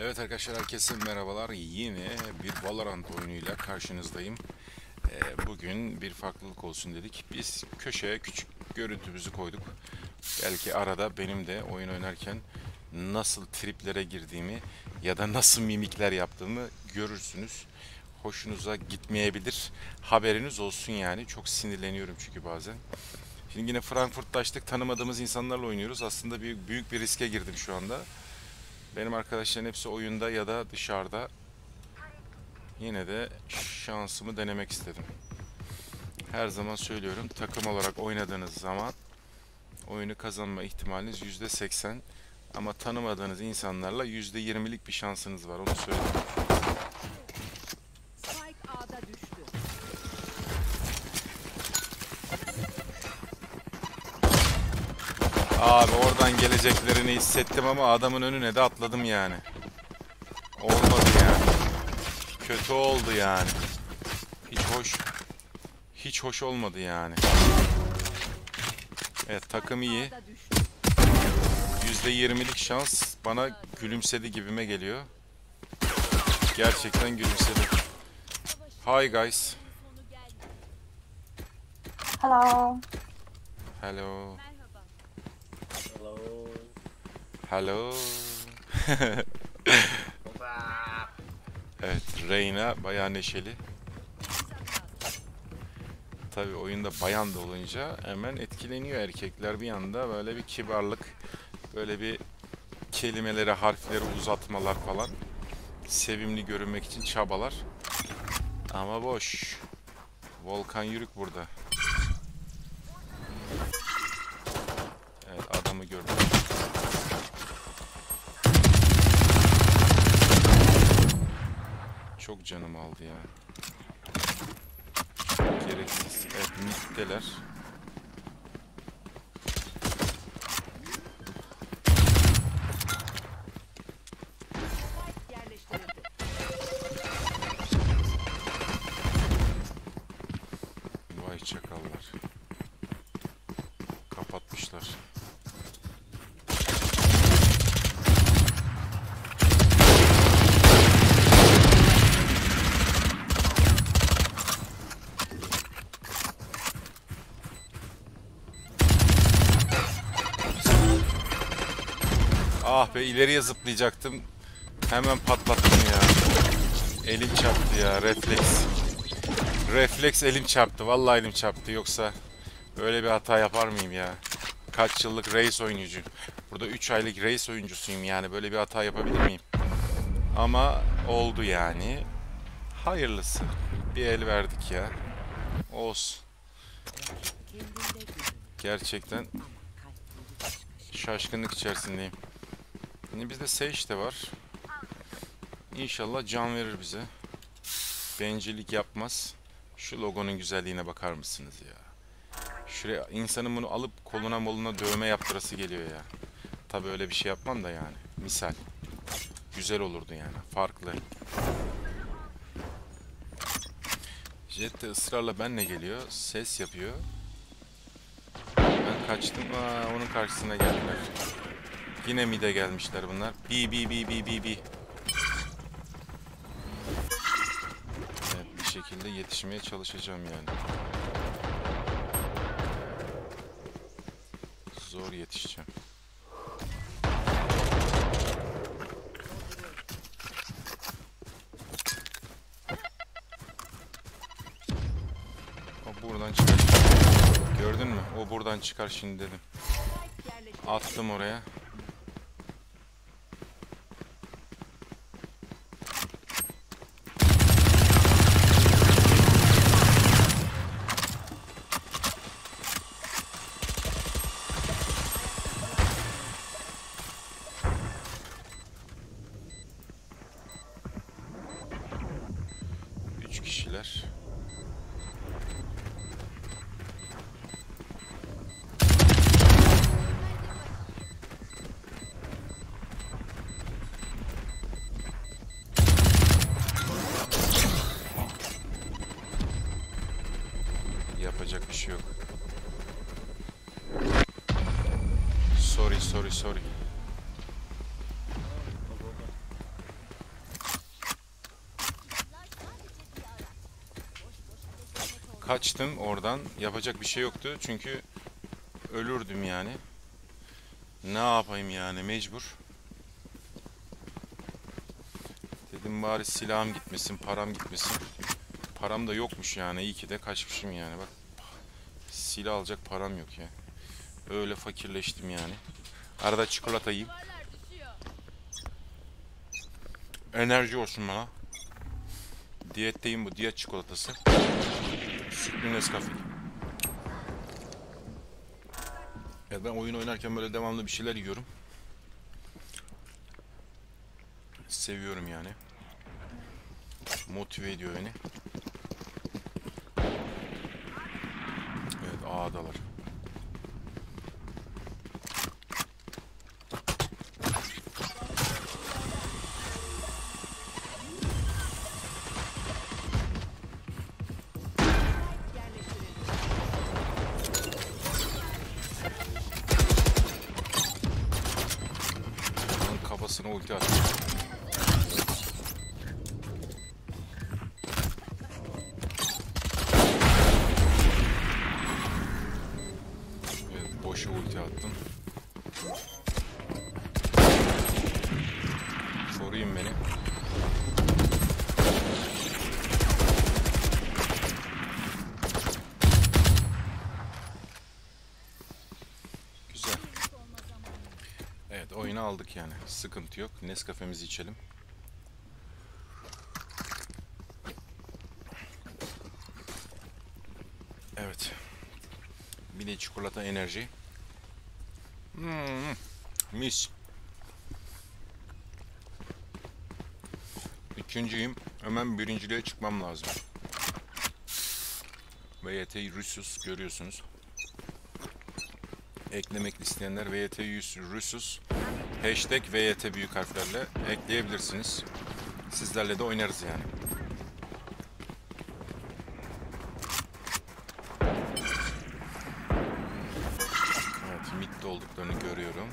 Evet arkadaşlar, herkese merhabalar. Yine bir Valorant oyunuyla karşınızdayım. Bugün bir farklılık olsun dedik. Biz köşeye küçük görüntümüzü koyduk. Belki arada benim de oyun oynarken nasıl triplere girdiğimi ya da nasıl mimikler yaptığımı görürsünüz. Hoşunuza gitmeyebilir. Haberiniz olsun yani. Çok sinirleniyorum çünkü bazen. Şimdi yine Frankfurt'taştık. Tanımadığımız insanlarla oynuyoruz. Aslında büyük bir riske girdim şu anda. Benim arkadaşların hepsi oyunda ya da dışarıda. Yine de şansımı denemek istedim. Her zaman söylüyorum, takım olarak oynadığınız zaman oyunu kazanma ihtimaliniz %80. Ama tanımadığınız insanlarla %20'lik bir şansınız var, onu söyleyeyim. Abi oradan geleceklerini hissettim ama adamın önüne de atladım yani. Olmadı yani. Kötü oldu yani. Hiç hoş olmadı yani. Evet, takım iyi. %20'lik şans bana gülümsedi gibime geliyor. Gerçekten gülümsedi. Hi guys. Hello. Hello. Hello. Evet, Reyna bayağı neşeli. Tabii oyunda bayan da olunca hemen etkileniyor erkekler bir anda. Böyle bir kibarlık, böyle bir kelimelere, harfleri uzatmalar falan. Sevimli görünmek için çabalar. Ama boş. Volkan Yürük burada. Evet, adamı gördüm. Çok canım aldı ya. Çok gereksiz. Evet, mütteler. Vay çakallar. Kapatmışlar. Ah be, ileriye zıplayacaktım. Hemen patlattım ya. Elim çarptı ya, refleks. Refleks, elim çarptı. Vallahi elim çarptı. Yoksa böyle bir hata yapar mıyım ya? Kaç yıllık reis oyuncu. Burada 3 aylık reis oyuncusuyum yani. Böyle bir hata yapabilir miyim? Ama oldu yani. Hayırlısı. Bir el verdik ya. Olsun. Gerçekten şaşkınlık içerisindeyim. Şimdi bizde Sage de var. İnşallah can verir bize. Bencillik yapmaz. Şu logonun güzelliğine bakar mısınız ya? Şuraya, insanın bunu alıp koluna moluna dövme yaptırası geliyor ya. Tabii öyle bir şey yapmam da yani. Misal. Güzel olurdu yani. Farklı. Jett de ısrarla benle geliyor. Ses yapıyor. Ben kaçtım. Aa, onun karşısına geldiler. Yine mide gelmişler bunlar. Bi. Evet, bir şekilde yetişmeye çalışacağım yani. Zor yetişeceğim. O buradan çıkar. Gördün mü? O buradan çıkar şimdi dedim. Attım oraya. Kişiler. Yapacak bir şey yok. Sorry. kaçtım oradan. Yapacak bir şey yoktu çünkü ölürdüm yani. Ne yapayım yani, mecbur. Dedim bari silahım gitmesin, param gitmesin. Param da yokmuş yani, iyi ki de kaçmışım yani. Bak, silah alacak param yok ya. Öyle fakirleştim yani. Arada çikolata yiyeyim. Enerji olsun bana. Diyetteyim, bu diyet çikolatası. Sütlü Nescafe. Ya ben oyun oynarken böyle devamlı bir şeyler yiyorum. Seviyorum yani. Motive ediyor beni. Evet, ağdalar. Ulti at. Evet, boşu ulti attım. Sorayım beni. Aldık yani. Sıkıntı yok. Nescafemizi içelim. Evet. Bir de çikolata enerji. Mis. İkinciyim. Hemen birinciliğe çıkmam lazım. VYT RISUS görüyorsunuz. Eklemek isteyenler VYT RISUS hashtag VYT büyük harflerle ekleyebilirsiniz. Sizlerle de oynarız yani. Evet, midde olduklarını görüyorum.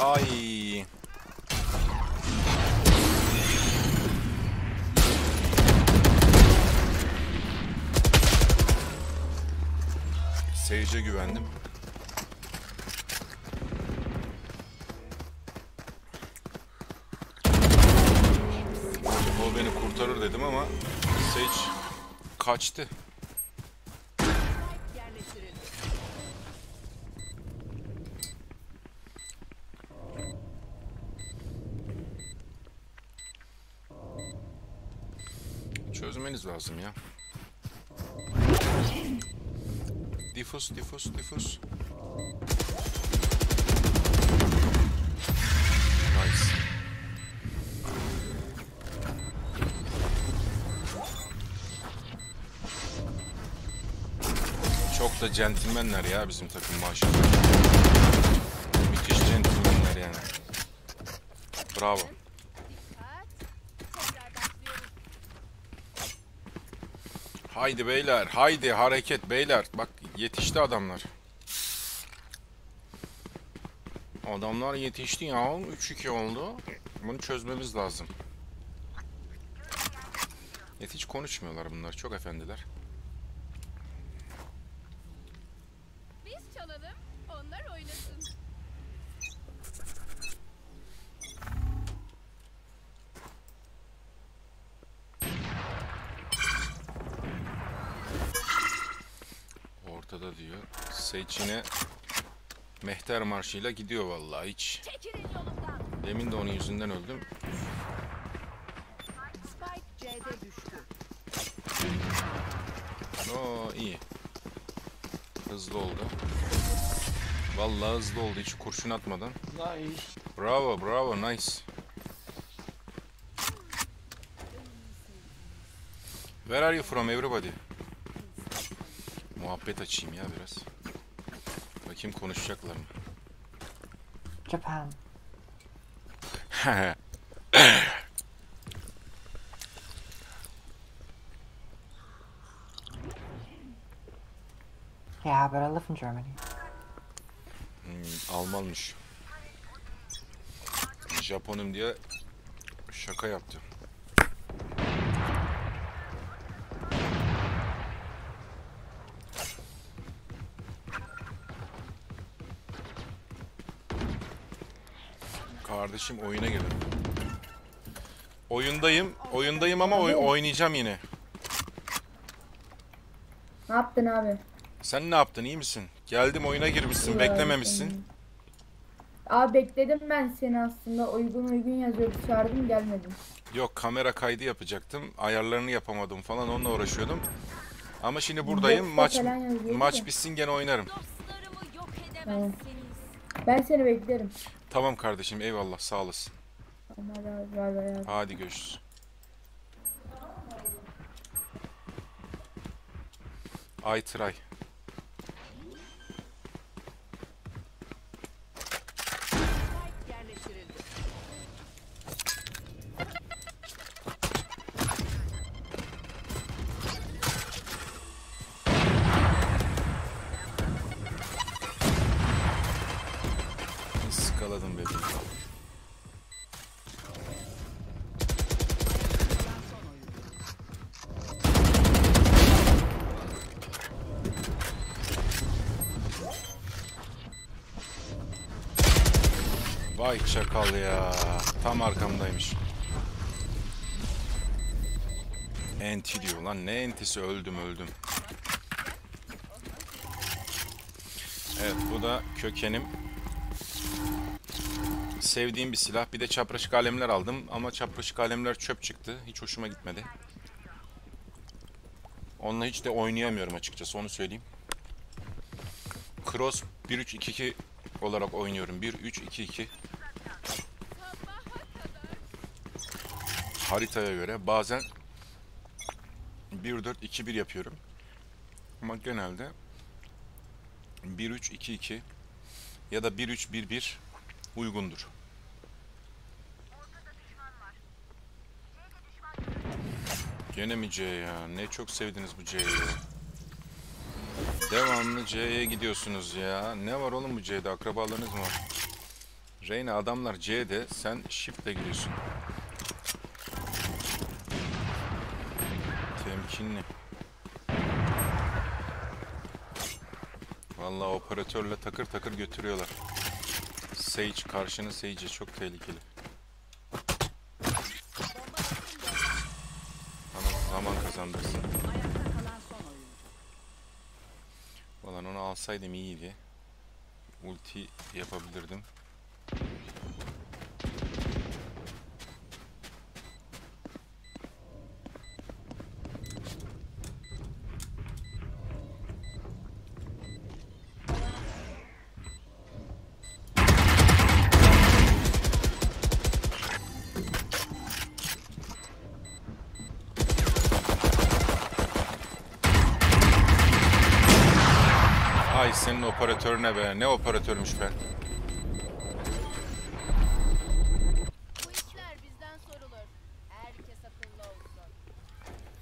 Ay. Sage'e güvendim. O beni kurtarır dedim ama Sage kaçtı. Çözmeniz lazım ya. Diffus. Nice. Çok da centilmenler ya bizim takım, maşallah. Müthiş centilmenler yani. Bravo. Haydi beyler, haydi hareket beyler. Bak, yetişti adamlar. Adamlar yetişti ya. 3-2 oldu. Bunu çözmemiz lazım. Evet, hiç konuşmuyorlar bunlar. Çok efendiler. Biz çalalım, onlar oynasın. Diyor. Sage'ine mehter marşıyla gidiyor vallahi hiç. Demin de onun yüzünden öldüm. Oo, iyi. Hızlı oldu. Vallahi hızlı oldu, hiç kurşun atmadan. Bravo, nice. Where are you from everybody? Muhabbet açayım ya biraz. Bakayım konuşacaklar mı? Japan. Yeah, but I live in Germany. Almanmış. Japonum diye Şaka yaptım. Kardeşim oyuna gelin. Oyundayım. Oyundayım ama oynayacağım yine. Ne yaptın abi? Sen ne yaptın, iyi misin? Geldim, oyuna girmişsin, iyi beklememişsin. Abi. Abi bekledim ben seni aslında, uygun yazıyor, çağırdım gelmedim. Yok, kamera kaydı yapacaktım, ayarlarını yapamadım falan, onunla uğraşıyordum. Ama şimdi buradayım, maç bitsin gene oynarım. Tamam. Ben seni beklerim. Tamam kardeşim, eyvallah, sağ olasın. Hadi görüşürüz. I try. Vay çakal ya. Tam arkamdaymış. Enti diyor lan. Ne entisi? Öldüm. Evet, bu da kökenim. Sevdiğim bir silah. Bir de çapraşık alemler aldım. Ama çapraşık alemler çöp çıktı. Hiç hoşuma gitmedi. Onunla hiç de oynayamıyorum açıkçası. Onu söyleyeyim. Cross 1-3-2-2 olarak oynuyorum. 1-3-2-2. Haritaya göre bazen 1-4-2-1 yapıyorum. Ama genelde 1-3-2-2 ya da 1-3-1-1 uygundur. Gene mi C ya? Ne çok sevdiniz bu C'yi. Devamlı C'ye gidiyorsunuz ya. Ne var oğlum bu C'de? Akrabalarınız mı var? Reyna, adamlar C'de, sen shift'le gidiyorsun. Temkinli. Vallahi operatörle takır takır götürüyorlar. Sage, karşının Sage'i çok tehlikeli. Ama zaman kazandırsın. Ulan onu alsaydım iyiydi. Ulti yapabilirdim. Senin operatörüne be. Ne operatörmüş be.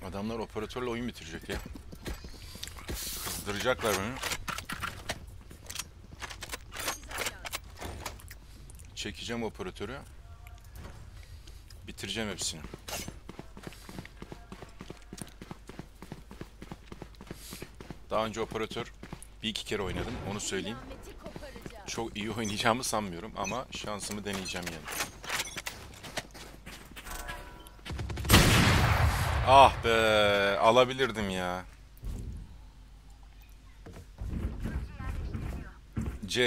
Adamlar operatörle oyun bitirecek ya. Kızdıracaklar beni. Çekeceğim operatörü. Bitireceğim hepsini. Daha önce operatör 1-2 kere oynadım, onu söyleyeyim. Çok iyi oynayacağımı sanmıyorum ama şansımı deneyeceğim yani. Ah be, alabilirdim ya. C.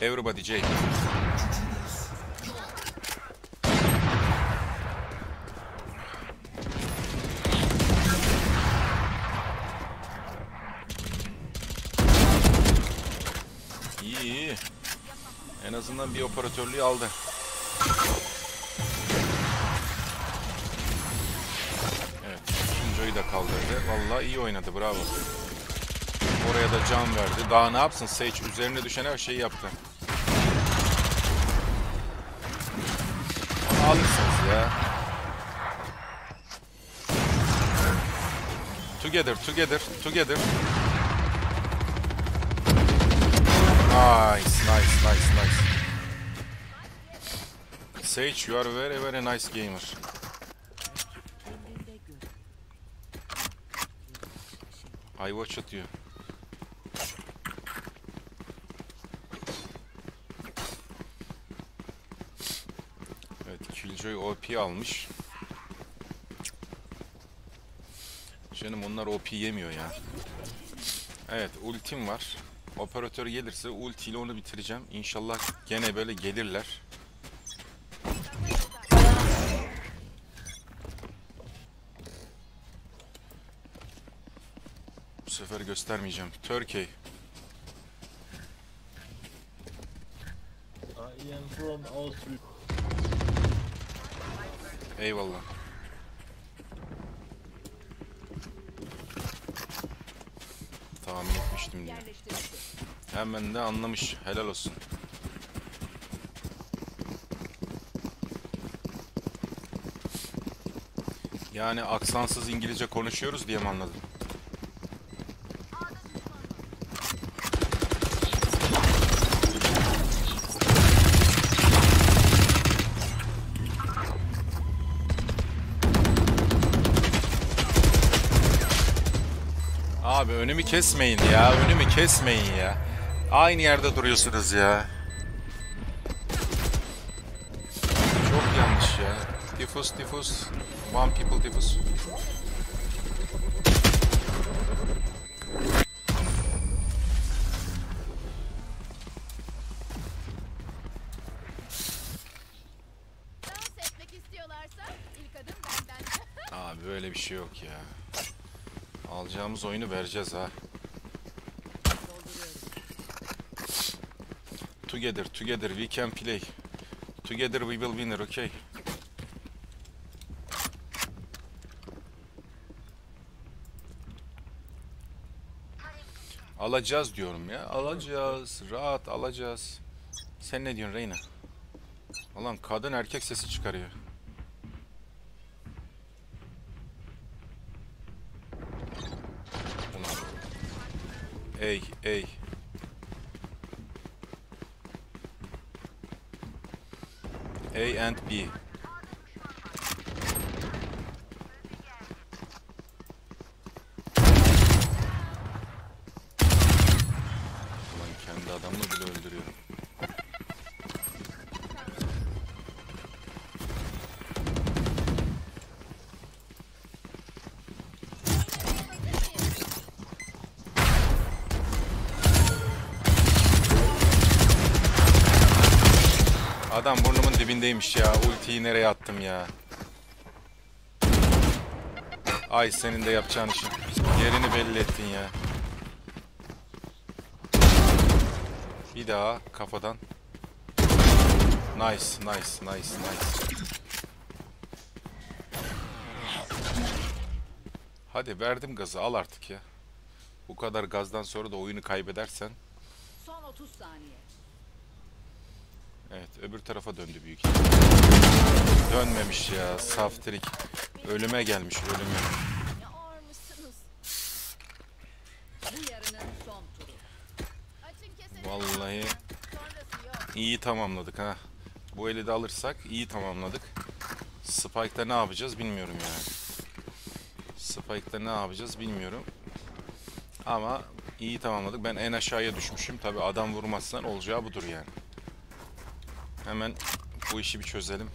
Everybody C. Bir operatörlüğü aldı. Evet, Killjoy'u da kaldırdı. Vallahi iyi oynadı, bravo. Oraya da can verdi. Daha ne yapsın Sage? Üzerine düşen her şeyi yaptı. Onu alırsınız ya. Together. Nice. Sage, you are very nice gamer. I watched you. Evet, Killjoy OP almış. Canım onlar OP yemiyor ya. Evet, ultim var. Operatör gelirse ultiyle onu bitireceğim. İnşallah gene böyle gelirler. Bu sefer göstermeyeceğim. Turkey. Eyvallah. Tahmin etmiştim diye. Hemen de anlamış. Helal olsun. Yani aksansız İngilizce konuşuyoruz diye mi anladım? Abi önümü kesmeyin ya, önümü kesmeyin ya. Aynı yerde duruyorsunuz ya. Çok yanlış ya. Diffuse. One people diffuse. Dans etmek istiyorlarsa ilk adım benden. Abi böyle bir şey yok ya. Alacağımız oyunu vereceğiz ha. Together we can play. Together we will win, okay? Alacağız diyorum ya. Alacağız. Rahat alacağız. Sen ne diyorsun Reyna? Ulan kadın erkek sesi çıkarıyor. Ey. A and B. Kendi adamını bile öldürüyor. Adam burnumun dibindeymiş ya. Ultiyi nereye attım ya? Ay senin de yapacağın işin. Yerini belli ettin ya. Bir daha kafadan. Nice. Hadi verdim gazı, al artık ya. Bu kadar gazdan sonra da oyunu kaybedersen. Son 30 saniye. Evet, öbür tarafa döndü büyük. Dönmemiş ya, saftirik. Ölüme gelmiş, ölüme. Ne ağır mısınız? Bu yarının son turu. Vallahi iyi tamamladık ha. Bu eli de alırsak iyi tamamladık. Spike'da ne yapacağız bilmiyorum yani. Ama iyi tamamladık. Ben en aşağıya düşmüşüm. Tabi adam vurmazsan olacağı budur yani. Hemen bu işi bir çözelim.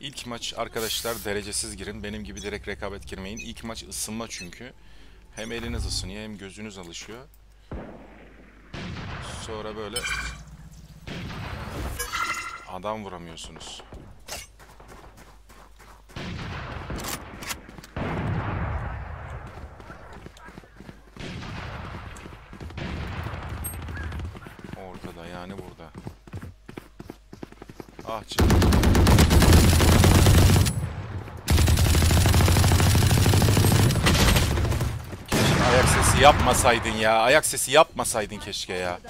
İlk maç arkadaşlar derecesiz girin. Benim gibi direkt rekabet girmeyin. İlk maç ısınma çünkü. Hem eliniz ısınıyor hem gözünüz alışıyor. Sonra böyle adam vuramıyorsunuz. Ortada yani burada. Ah canım. Keşke ayak sesi yapmasaydın ya. Keşke ya.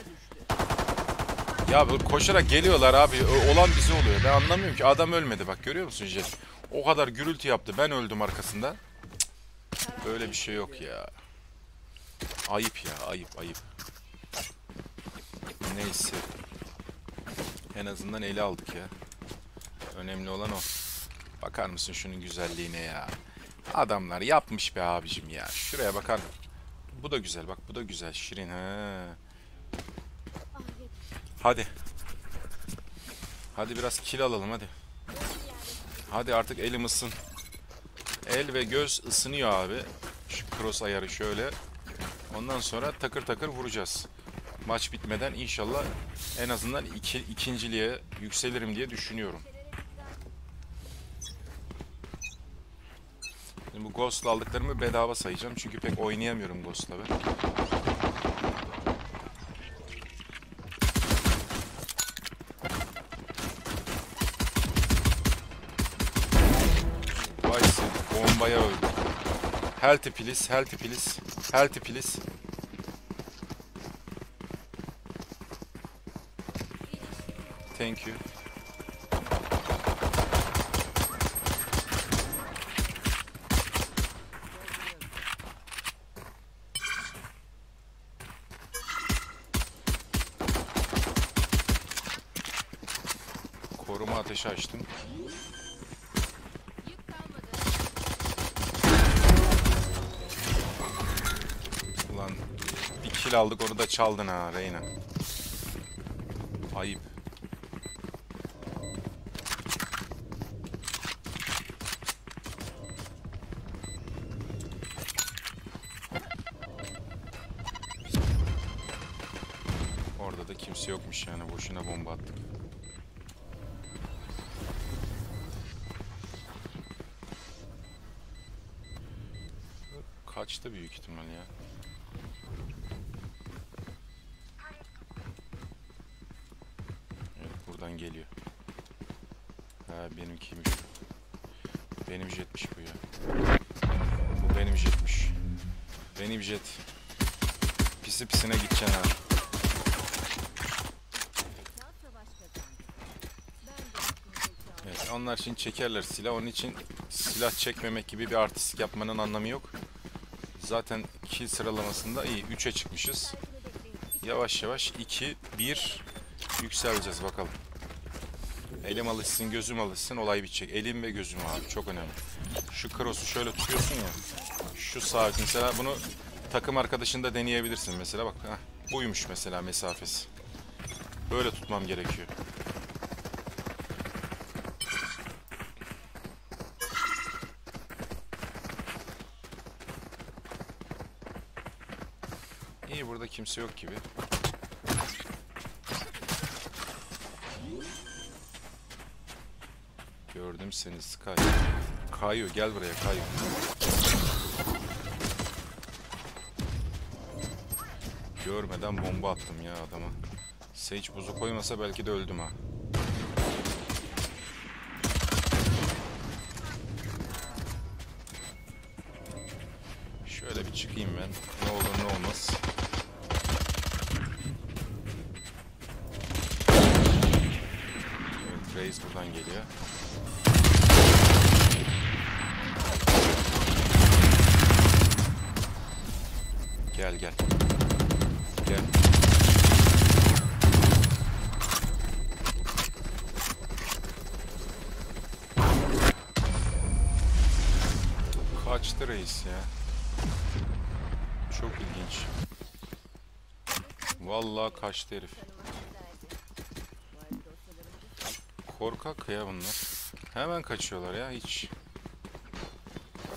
Ya böyle koşarak geliyorlar abi. Olan bize oluyor. Ben anlamıyorum ki. Adam ölmedi bak. Görüyor musun Jett? O kadar gürültü yaptı. Ben öldüm arkasında. Cık. Böyle bir şey yok ya. Ayıp ya. Ayıp. Neyse. En azından eli aldık ya. Önemli olan o. Bakar mısın şunun güzelliğine ya? Adamlar yapmış be abicim ya. Şuraya bakar mısın? Bu da güzel bak, bu da güzel. Şirin ha. Hadi. Hadi biraz kill alalım hadi. Hadi artık elim ısın. El ve göz ısınıyor abi. Şu cross ayarı şöyle. Ondan sonra takır takır vuracağız. Maç bitmeden inşallah en azından ikinciliğe yükselirim diye düşünüyorum. Şimdi bu Ghost'la aldıklarımı bedava sayacağım. Çünkü pek oynayamıyorum Ghost'la ben. Vice bombaya öldü. Healthy please, healthy please, healthy please. Thank you. Koruma ateşi açtım. Ulan bir kill aldık, onu da çaldın ha Reyna. Ayıp. Yokmuş yani, boşuna bomba attık. Kaçtı büyük ihtimal ya. Evet, buradan geliyor. Ha benimkiymiş. Benim jetmiş bu ya. Bu benim jetmiş. Benim jet. Pisi pisine gideceksin ha. Onlar şimdi çekerler silah. Onun için silah çekmemek gibi bir artistik yapmanın anlamı yok. Zaten kill sıralamasında iyi. 3'e çıkmışız. Yavaş yavaş 2, 1 yükseleceğiz bakalım. Elim alışsın, gözüm alışsın. Olay bitecek. Elim ve gözüm abi. Çok önemli. Şu cross'u şöyle tutuyorsun ya. Şu saat mesela, bunu takım arkadaşında deneyebilirsin. Mesela bak. Heh, buymuş mesela mesafesi. Böyle tutmam gerekiyor. Burada kimse yok gibi. Gördüm seni Sky. Kayu gel buraya Kayu. Görmeden bomba attım ya adama. Sage buzu koymasa belki de öldüm ha. Şöyle bir çıkayım ben. Ne olur ne olmaz. Reis buradan geliyor. Gel gel. Gel. Kaçtı reis ya. Çok ilginç. Vallahi kaçtı herif. Korkak ya bunlar. Hemen kaçıyorlar ya hiç.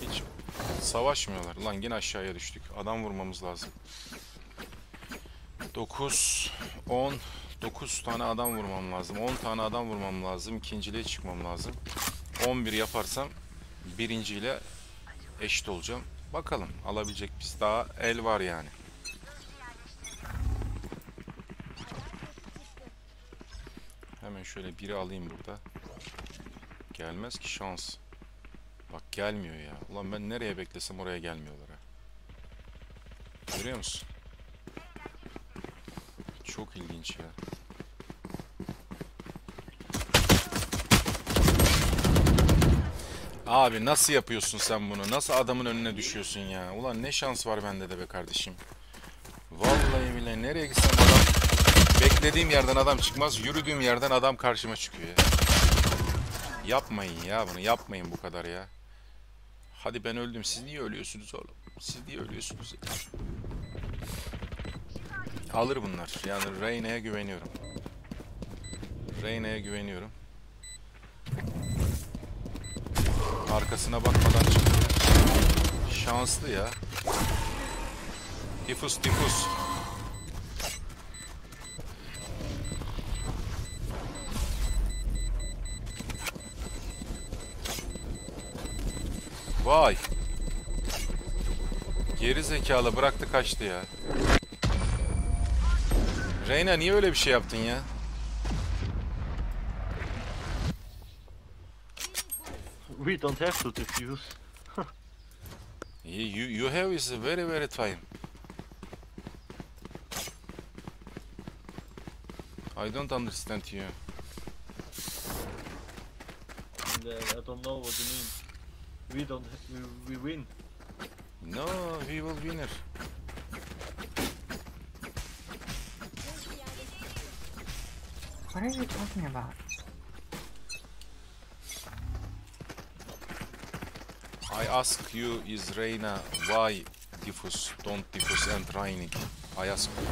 Hiç savaşmıyorlar. Lan yine aşağıya düştük. Adam vurmamız lazım. 9 tane adam vurmam lazım. 10 tane adam vurmam lazım. İkinciliğe çıkmam lazım. 11 yaparsam birinciyle eşit olacağım. Bakalım alabilecek biz, daha el var yani. Hemen şöyle biri alayım burada. Gelmez ki şans. Bak gelmiyor ya. Ulan ben nereye beklesem oraya gelmiyorlar ha. Görüyor musun? Çok ilginç ya. Abi nasıl yapıyorsun sen bunu? Nasıl adamın önüne düşüyorsun ya? Ulan ne şans var bende de be kardeşim. Vallahi bile nereye gitsem adam... Beklediğim yerden adam çıkmaz, yürüdüğüm yerden adam karşıma çıkıyor ya. Yapmayın ya bunu, yapmayın bu kadar ya. Hadi ben öldüm, siz niye ölüyorsunuz oğlum? Siz niye ölüyorsunuz? Alır bunlar. Yani Reyna'ya güveniyorum. Reyna'ya güveniyorum. Arkasına bakmadan çıktı. Şanslı ya. Tifus tifus. Vay. Geri zekalı bıraktı kaçtı ya. Reyna niye öyle bir şey yaptın ya? We don't have to defuse. You have is very time. I don't understand you. I don't know what you mean. We don't we win. No, we will winner. What are you talking about? I ask you, is Reyna why diffuse, don't diffuse and Reyna? I ask you.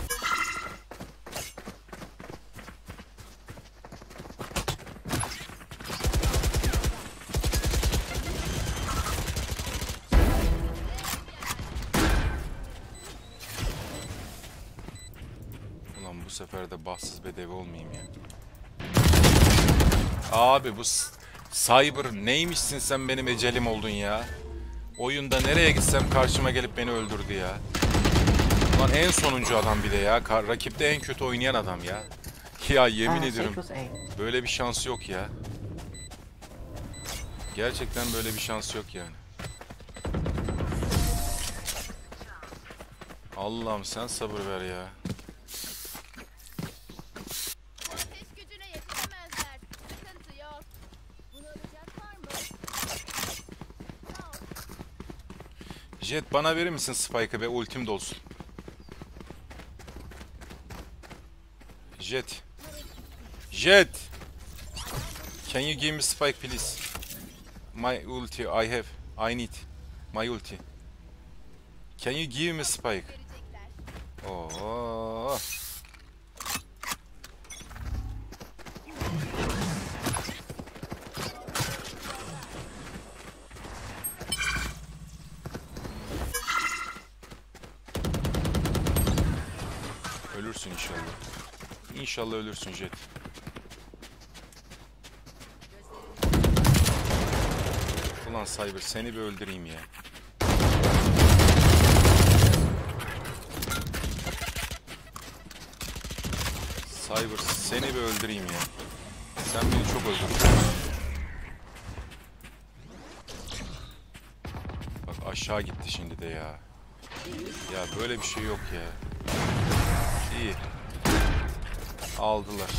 Ulan bu sefer de bahtsız bedevi olmayayım ya. Abi bu Cyber neymişsin sen, benim ecelim oldun ya. Oyunda nereye gitsem karşıma gelip beni öldürdü ya. Ulan en sonuncu adam bir de ya. Rakipte en kötü oynayan adam ya. Ya yemin ediyorum. Böyle bir şans yok ya. Gerçekten böyle bir şans yok yani. Allah'ım sen sabır ver ya. Jett bana verir misin spike'ı be, ultim dolsun. Jett. Jett. Can you give me spike please? My ulti I have. I need. My ulti. Can you give me spike? Oo. Ölürsün inşallah. İnşallah ölürsün Jett. Ulan Cyber seni bir öldüreyim ya. Cyber seni bir öldüreyim ya. Sen beni çok öldürdün. Bak aşağı gitti şimdi de ya. Ya böyle bir şey yok ya. İyi. Aldılar.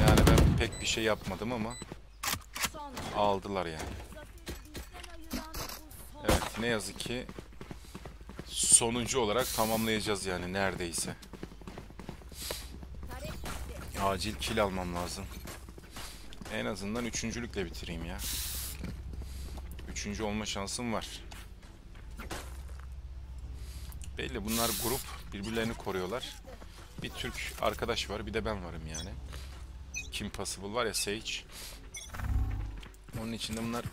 Yani ben pek bir şey yapmadım ama aldılar yani. Evet, ne yazık ki sonuncu olarak tamamlayacağız yani neredeyse. Acil kill almam lazım. En azından üçüncülükle bitireyim ya. Üçüncü olma şansım var. Belli bunlar grup, birbirlerini koruyorlar. Bir Türk arkadaş var, bir de ben varım yani. Kim Possible var ya, Sage. Onun içinde bunlar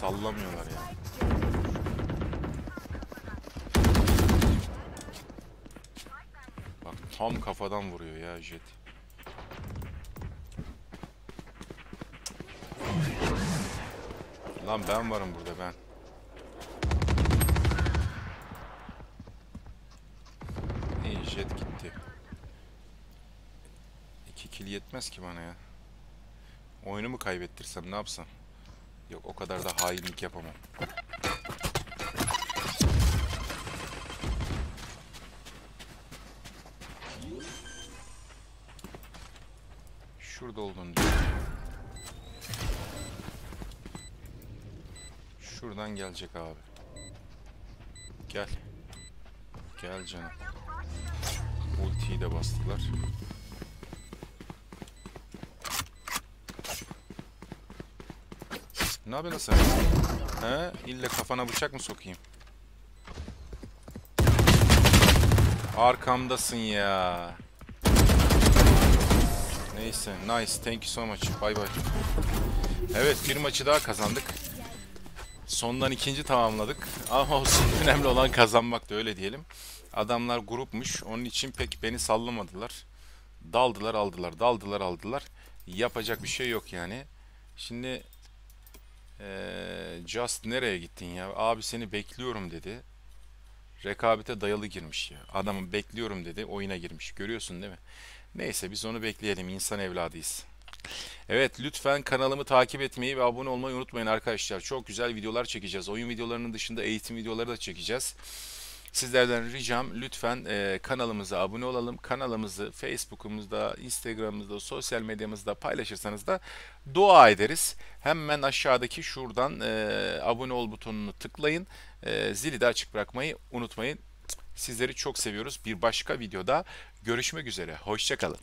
sallamıyorlar yani. Bak tam kafadan vuruyor ya Jett. Lan ben varım burada, ben. Jett gitti. 2 kill yetmez ki bana ya. Oyunu mu kaybettirsem, ne yapsam? Yok, o kadar da hainlik yapamam. Şurada olduğunu diyor. Şuradan gelecek abi. Gel. Gel canım. Ultiyi de bastılar. Ne yapıyorsun sen? He? İlle kafana bıçak mı sokayım? Arkamdasın ya. Neyse, nice. Thank you so much. Bye bye. Evet, bir maçı daha kazandık. Sondan ikinci tamamladık. Ama olsun, önemli olan kazanmak da, öyle diyelim. Adamlar grupmuş. Onun için pek beni sallamadılar. Daldılar, aldılar. Daldılar, aldılar. Yapacak bir şey yok yani. Şimdi Just nereye gittin ya? Abi seni bekliyorum dedi. Rekabete dayalı girmiş ya. Adamı bekliyorum dedi. Oyuna girmiş. Görüyorsun değil mi? Neyse, biz onu bekleyelim. İnsan evladıyız. Evet, lütfen kanalımı takip etmeyi ve abone olmayı unutmayın arkadaşlar. Çok güzel videolar çekeceğiz. Oyun videolarının dışında eğitim videoları da çekeceğiz. Sizlerden ricam, lütfen kanalımıza abone olalım. Kanalımızı Facebook'umuzda, Instagram'ımızda, sosyal medyamızda paylaşırsanız da dua ederiz. Hemen aşağıdaki şuradan abone ol butonunu tıklayın. Zili de açık bırakmayı unutmayın. Sizleri çok seviyoruz. Bir başka videoda görüşmek üzere. Hoşça kalın.